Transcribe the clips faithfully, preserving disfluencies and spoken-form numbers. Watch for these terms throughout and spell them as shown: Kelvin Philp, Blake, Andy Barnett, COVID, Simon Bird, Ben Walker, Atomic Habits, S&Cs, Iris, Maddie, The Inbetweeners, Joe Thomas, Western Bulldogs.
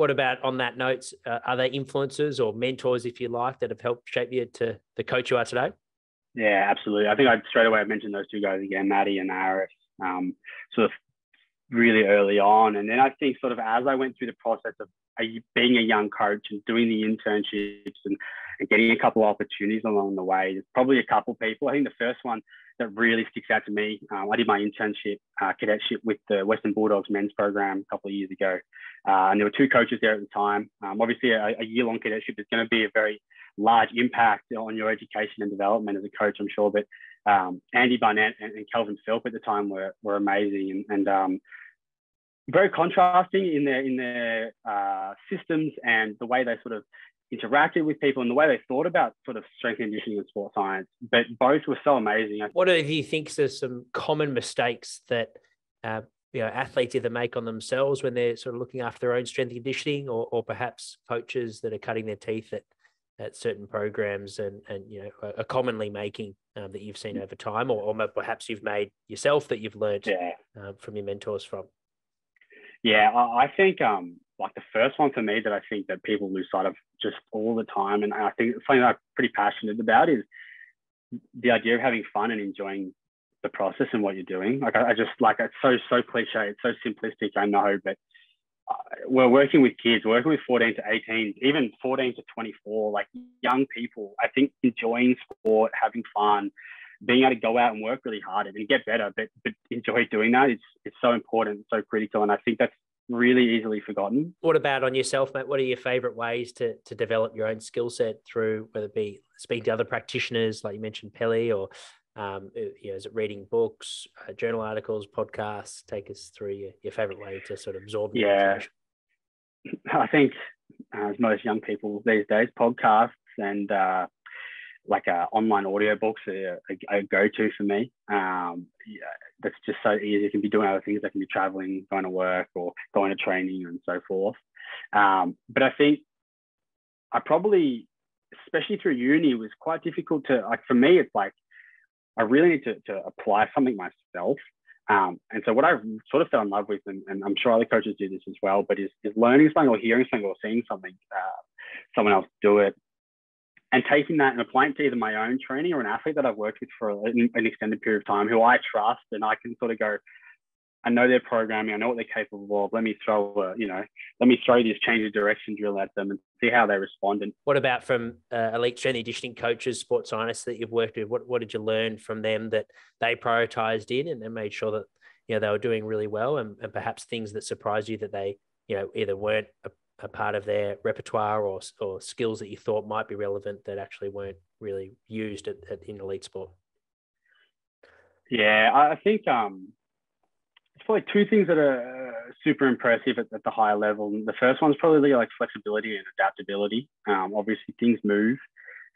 what about on that note, uh, are there influences or mentors, if you like, that have helped shape you to the coach you are today? Yeah, absolutely. I think I straight away I mentioned those two guys again, Maddie and Iris, um, sort of really early on. And then I think sort of as I went through the process of being a young coach and doing the internships and, and getting a couple of opportunities along the way, there's probably a couple of people. I think the first one that really sticks out to me, um, I did my internship, uh, cadetship with the Western Bulldogs men's program a couple of years ago. Uh, and there were two coaches there at the time. Um, obviously, a, a year-long cadetship is going to be a very large impact on your education and development as a coach, I'm sure. But um, Andy Barnett and, and Kelvin Philp at the time were, were amazing. And, and um, very contrasting in their, in their uh, systems and the way they sort of interacted with people and the way they thought about sort of strength and conditioning and sports science, but both were so amazing. What do you think are some common mistakes that uh, you know, athletes either make on themselves when they're sort of looking after their own strength and conditioning, or, or perhaps coaches that are cutting their teeth at, at certain programs and, and, you know, are commonly making um, that you've seen over time, or, or perhaps you've made yourself that you've learned yeah. um, from your mentors from? Yeah, I think um, like the first one for me that I think that people lose sight of just all the time, and I think it's something that I'm pretty passionate about, is the idea of having fun and enjoying the process and what you're doing. Like I, I just like, it's so, so cliche. It's so simplistic, I know, but we're working with kids, working with fourteen to eighteen, even fourteen to twenty-four, like young people. I think enjoying sport, having fun, being able to go out and work really hard and get better, but, but enjoy doing that. It's, it's so important, so critical. And I think that's really easily forgotten. What about on yourself, mate? What are your favorite ways to, to develop your own skill set through, whether it be speaking to other practitioners, like you mentioned, Pelly, or um, you know, is it reading books, uh, journal articles, podcasts? Take us through your, your favorite way to sort of absorb the information. I think uh, as most young people these days, podcasts and, uh, like uh, online audiobooks are a, a go-to for me. Um, yeah, that's just so easy. You can be doing other things. I can be traveling, going to work, or going to training and so forth. Um, but I think I probably, especially through uni, was quite difficult to, like for me, it's like, I really need to, to apply something myself. Um, and so what I sort of fell in love with, and, and I'm sure other coaches do this as well, but is, is learning something or hearing something or seeing something, uh, someone else do it, and taking that and applying it to either my own training or an athlete that I've worked with for an extended period of time, who I trust, and I can sort of go, I know their programming, I know what they're capable of. Let me throw, a, you know, let me throw this change of direction drill at them and see how they respond. And what about from uh, elite strength and conditioning coaches, sports scientists that you've worked with? What what did you learn from them that they prioritized in and, and made sure that, you know, they were doing really well, and, and perhaps things that surprised you that they, you know, either weren't a, a part of their repertoire, or, or skills that you thought might be relevant that actually weren't really used at, at, in elite sport? Yeah, I think um, it's probably two things that are super impressive at, at the higher level. The first one's probably like flexibility and adaptability. Um, obviously things move,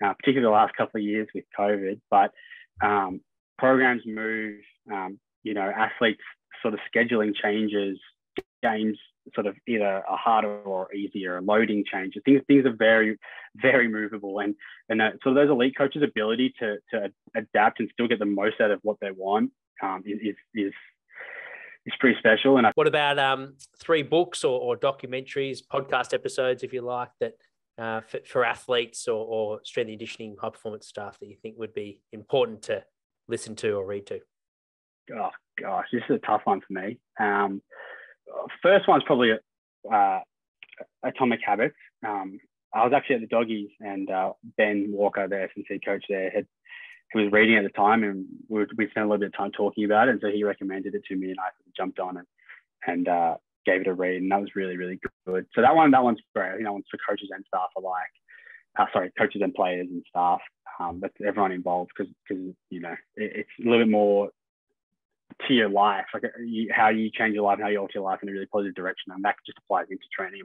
uh, particularly the last couple of years with COVID, but um, programs move, um, you know, athletes sort of scheduling changes, games, sort of either a harder or easier loading change. Things things are very, very movable. And and that, so those elite coaches' ability to to adapt and still get the most out of what they want um, is is is pretty special. And I- what about um, three books or, or documentaries, podcast episodes, if you like, that uh, for, for athletes or, or strength and conditioning, high performance staff that you think would be important to listen to or read to? Oh gosh, this is a tough one for me. Um, First one's probably uh, Atomic Habits. Um, I was actually at the Doggies, and uh, Ben Walker, the S and C coach there, had, he was reading at the time, and we, we spent a little bit of time talking about it. And so he recommended it to me, and I jumped on it and uh, gave it a read, and that was really, really good. So that one, that one's great. You know, one's for coaches and staff alike. Uh, sorry, coaches and players and staff. Um, that's everyone involved, because because you know it, it's a little bit more to your life, like you, how you change your life, how you alter your life in a really positive direction, and that just applies into training and